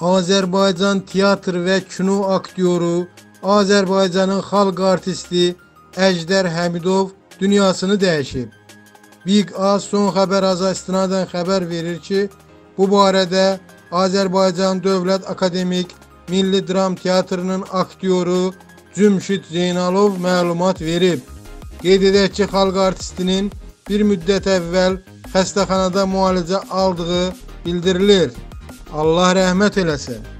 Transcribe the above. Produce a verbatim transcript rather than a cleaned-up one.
Azerbaycan tiyatr ve kino aktörü, Azerbaycan'ın halk artisti Ejder Hamidov dünyasını dəyişib. Big A son haber aza istinadən haber verir ki, bu barədə Azerbaycan Dövlət Akademik Milli Dram Teatrının aktörü Cümşid Zeynalov məlumat verib. Qeyd edək ki, xalq artistinin bir müddət əvvəl xəstəxanada müalicə aldığı bildirilir. Allah rəhmət eləsin.